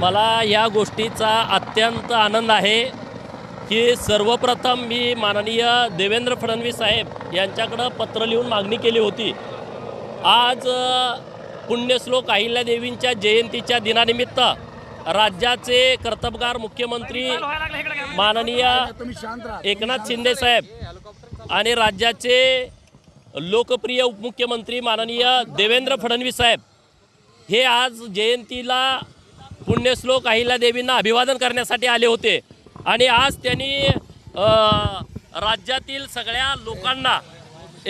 मला या गोष्टीचा अत्यंत आनंद आहे की सर्वप्रथम मी माननीय देवेंद्र फडणवीस साहेब यांच्याकडे पत्र लिहून मागणी केली होती। आज पुण्यश्लोक अहिल्यादेवींच्या जयंतीच्या दिनानिमित्त राज्याचे कर्तबगार मुख्यमंत्री माननीय एकनाथ शिंदे साहेब आणि राज्याचे लोकप्रिय उपमुख्यमंत्री माननीय देवेंद्र फडणवीस साहेब हे आज जयंतीला पुण्यश्लोक अहिल्यादेवींना अभिवादन करण्यासाठी आले होते आणि आज त्यांनी राज्यातील सगळ्या लोकांना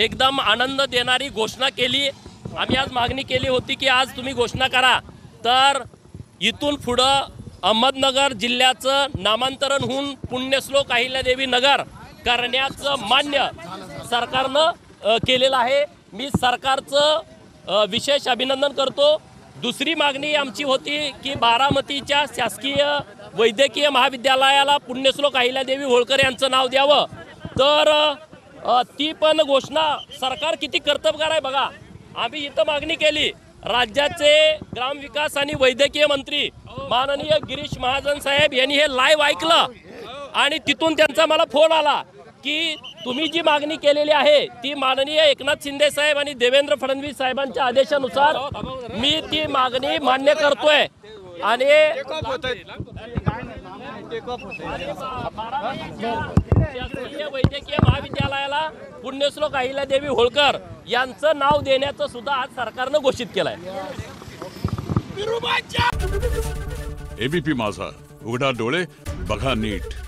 एकदम आनंद देणारी घोषणा केली। आम्ही आज मागणी केली होती की आज तुम्ही घोषणा करा, तर इथून पुढे अहमदनगर जिल्ह्याचं नामांतरण होऊन पुण्यश्लोक अहिल्यादेवी नगर करण्याचं मान्य सरकारनं केलेलं आहे। मी सरकारचं विशेष अभिनंदन करतो। दुसरी मागणी आमची होती की बारामतीच्या शासकीय वैद्यकीय महाविद्यालयाला पुण्यश्लोक अहिल्यादेवी होळकर यांचं नाव द्यावं, तर ती पण घोषणा सरकार किती कर्तबगार आहे बघा। आम्ही इथं मागणी केली। राज्याचे ग्रामविकास आणि वैद्यकीय मंत्री माननीय गिरीश महाजन साहेब यांनी हे लाईव्ह ऐकलं आणि तिथून त्यांचा मला फोन आला की तुम्ही जी मागणी केलेली आहे ती माननीय एकनाथ शिंदे साहेब आणि देवेंद्र फडणवीस साहेबांच्या आदेशानुसार मी ती मागणी मान्य करतोय। आणि वैद्यकीय महाविद्यालयाला पुण्यश्लोक अहिल्यादेवी होळकर यांचं नाव देण्याचं सुद्धा आज सरकारनं घोषित केलंय। एबीपी माझा, उघडा डोळे बघा नीट।